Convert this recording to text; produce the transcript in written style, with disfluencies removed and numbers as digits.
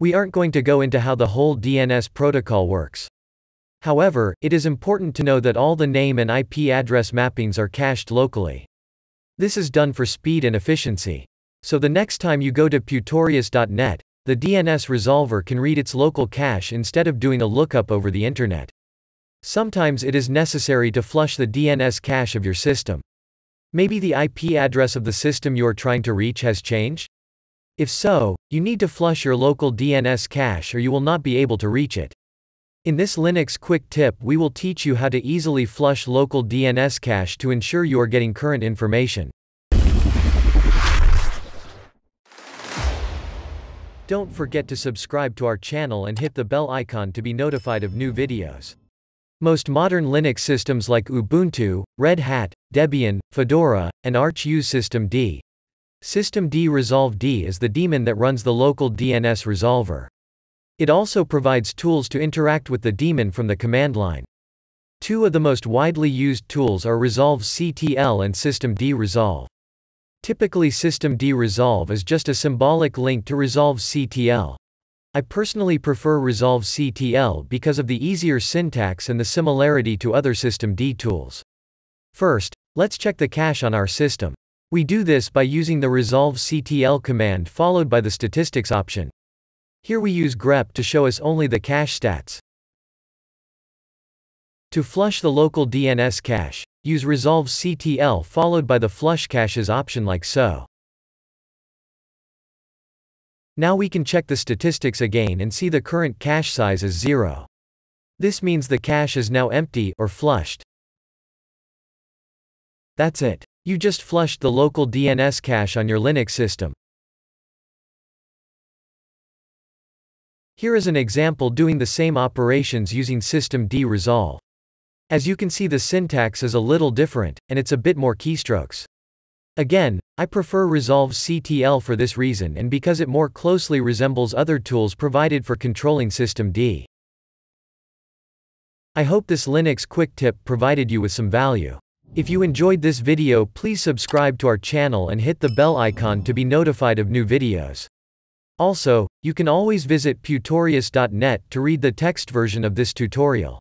We aren't going to go into how the whole DNS protocol works. However, it is important to know that all the name and IP address mappings are cached locally. This is done for speed and efficiency. So the next time you go to putorius.net, the DNS resolver can read its local cache instead of doing a lookup over the internet. Sometimes it is necessary to flush the DNS cache of your system. Maybe the IP address of the system you are trying to reach has changed? If so, you need to flush your local DNS cache or you will not be able to reach it. In this Linux quick tip, we will teach you how to easily flush local DNS cache to ensure you are getting current information. Don't forget to subscribe to our channel and hit the bell icon to be notified of new videos. Most modern Linux systems like Ubuntu, Red Hat, Debian, Fedora, and Arch use systemd. Systemd-resolved is the daemon that runs the local DNS resolver. It also provides tools to interact with the daemon from the command line. Two of the most widely used tools are resolvectl and systemd-resolve. Typically, systemd-resolve is just a symbolic link to resolvectl. I personally prefer resolvectl because of the easier syntax and the similarity to other systemd tools. First, let's check the cache on our system. We do this by using the resolvectl command followed by the statistics option. Here we use grep to show us only the cache stats. To flush the local DNS cache, use resolvectl followed by the flush caches option like so. Now we can check the statistics again and see the current cache size is 0. This means the cache is now empty or flushed. That's it. You just flushed the local DNS cache on your Linux system. Here is an example doing the same operations using systemd-resolve. As you can see, the syntax is a little different, and it's a bit more keystrokes. Again, I prefer resolvectl for this reason and because it more closely resembles other tools provided for controlling systemd. I hope this Linux quick tip provided you with some value. If you enjoyed this video, please subscribe to our channel and hit the bell icon to be notified of new videos. Also, you can always visit putorius.net to read the text version of this tutorial.